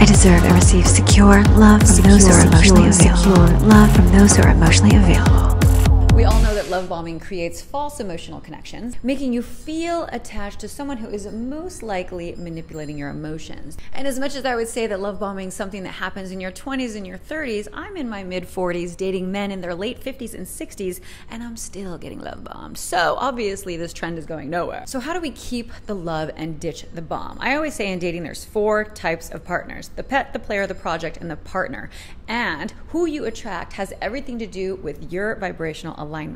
I deserve and receive secure love from those who are emotionally available. Love from those who are emotionally available. We all know that love bombing creates false emotional connections, making you feel attached to someone who is most likely manipulating your emotions. And as much as I would say that love bombing is something that happens in your 20s and your 30s, I'm in my mid-40s dating men in their late 50s and 60s, and I'm still getting love bombed. So obviously this trend is going nowhere. So how do we keep the love and ditch the bomb? I always say in dating there's 4 types of partners: the pet, the player, the project, and the partner. And who you attract has everything to do with your vibrational alignment.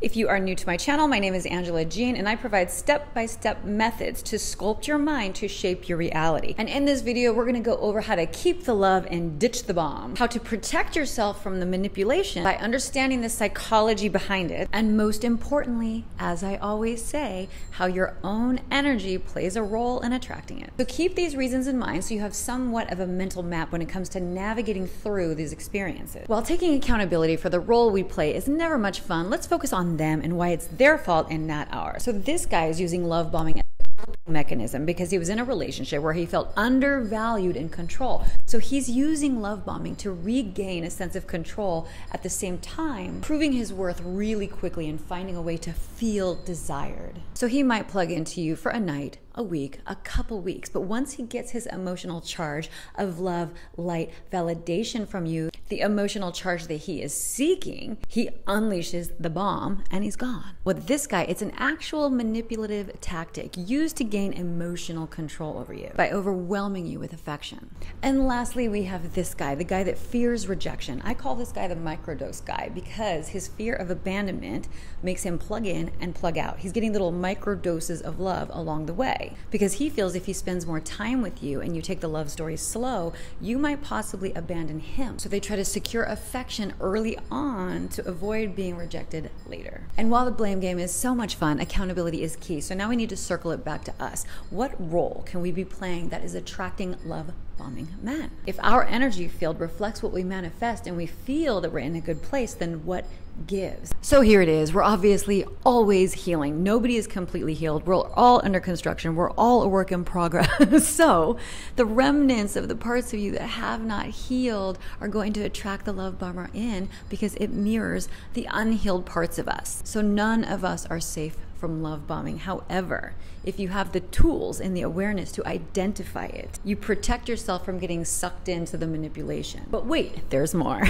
If you are new to my channel, my name is Angela Jean, and I provide step-by-step methods to sculpt your mind to shape your reality. And in this video, we're going to go over how to keep the love and ditch the bomb, how to protect yourself from the manipulation by understanding the psychology behind it, and most importantly, as I always say, how your own energy plays a role in attracting it. So keep these reasons in mind so you have somewhat of a mental map when it comes to navigating through these experiences. While taking accountability for the role we play is never much fun, let's focus on them and why it's their fault and not ours. So this guy is using love bombing as a coping mechanism because he was in a relationship where he felt undervalued and control. So he's using love bombing to regain a sense of control, at the same time proving his worth really quickly and finding a way to feel desired. So he might plug into you for a night, a week, a couple weeks, but once he gets his emotional charge of love, light, validation from you, the emotional charge that he is seeking, he unleashes the bomb and he's gone. With this guy, it's an actual manipulative tactic used to gain emotional control over you by overwhelming you with affection. And lastly, we have this guy, the guy that fears rejection. I call this guy the microdose guy because his fear of abandonment makes him plug in and plug out. He's getting little microdoses of love along the way, because he feels if he spends more time with you and you take the love story slow, you might possibly abandon him. So they try to secure affection early on to avoid being rejected later. And while the blame game is so much fun, accountability is key. So now we need to circle it back to us. What role can we be playing that is attracting love bombing men? If our energy field reflects what we manifest and we feel that we're in a good place, then what gives? So here it is. We're obviously always healing. Nobody is completely healed. We're all under construction. We're all a work in progress. So the remnants of the parts of you that have not healed are going to attract the love bomber in because it mirrors the unhealed parts of us. So none of us are safe from love bombing. However, if you have the tools and the awareness to identify it, you protect yourself from getting sucked into the manipulation. But wait, there's more.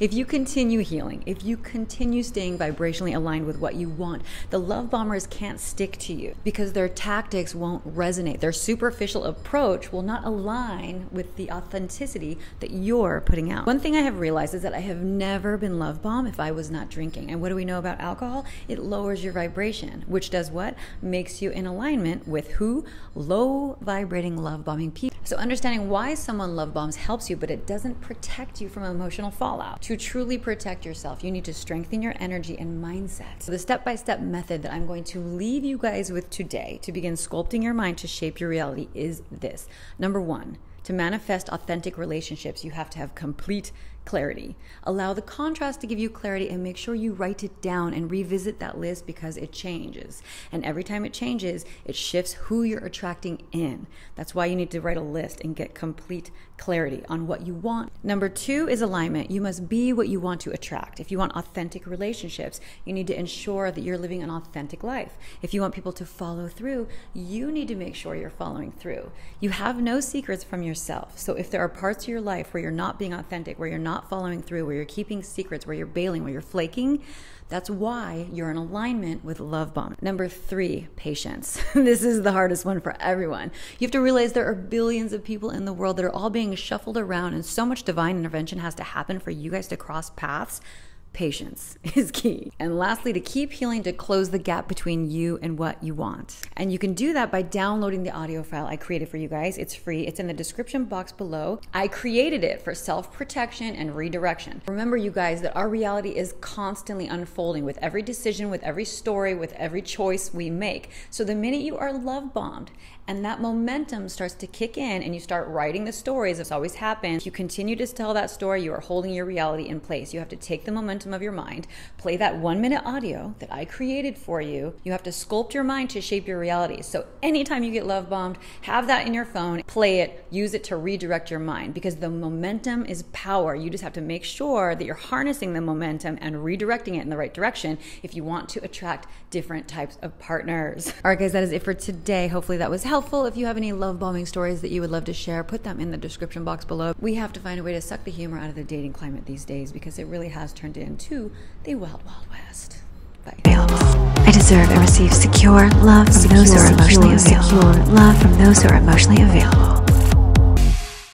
If you continue healing, if you continue staying vibrationally aligned with what you want, the love bombers can't stick to you because their tactics won't resonate. Their superficial approach will not align with the authenticity that you're putting out. One thing I have realized is that I have never been love bombed if I was not drinking. And what do we know about alcohol? It lowers your vibration, which does what? Makes you in alignment with who? Low vibrating love bombing people. So understanding why someone love bombs helps you, but it doesn't protect you from emotional fallout. To truly protect yourself, you need to strengthen your energy and mindset. So the step-by-step method that I'm going to leave you guys with today to begin sculpting your mind to shape your reality is this. Number 1, to manifest authentic relationships, you have to have complete clarity. Allow the contrast to give you clarity and make sure you write it down and revisit that list because it changes. And every time it changes, it shifts who you're attracting in. That's why you need to write a list and get complete clarity on what you want. Number 2 is alignment. You must be what you want to attract. If you want authentic relationships, you need to ensure that you're living an authentic life. If you want people to follow through, you need to make sure you're following through. You have no secrets from yourself. So if there are parts of your life where you're not being authentic, where you're not following through, where you're keeping secrets, where you're bailing, where you're flaking, that's why you're in alignment with love bomb. Number 3, patience. This is the hardest one for everyone. You have to realize there are billions of people in the world that are all being shuffled around, and so much divine intervention has to happen for you guys to cross paths. Patience is key. And lastly, to keep healing, to close the gap between you and what you want. And you can do that by downloading the audio file I created for you guys. It's free. It's in the description box below. I created it for self-protection and redirection. Remember, you guys, that our reality is constantly unfolding with every decision, with every story, with every choice we make. So the minute you are love bombed and that momentum starts to kick in and you start writing the stories, it's always happened. If you continue to tell that story, you are holding your reality in place. You have to take the momentum momentum of your mind, play that 1 minute audio that I created for you. You have to sculpt your mind to shape your reality. So anytime you get love bombed, have that in your phone, play it, use it to redirect your mind, because the momentum is power. You just have to make sure that you're harnessing the momentum and redirecting it in the right direction if you want to attract different types of partners. All right, guys, that is it for today. Hopefully that was helpful. If you have any love bombing stories that you would love to share, put them in the description box below. We have to find a way to suck the humor out of the dating climate these days, because it really has turned into the wild, wild west. Bye. I deserve and receive secure love from those who are emotionally available.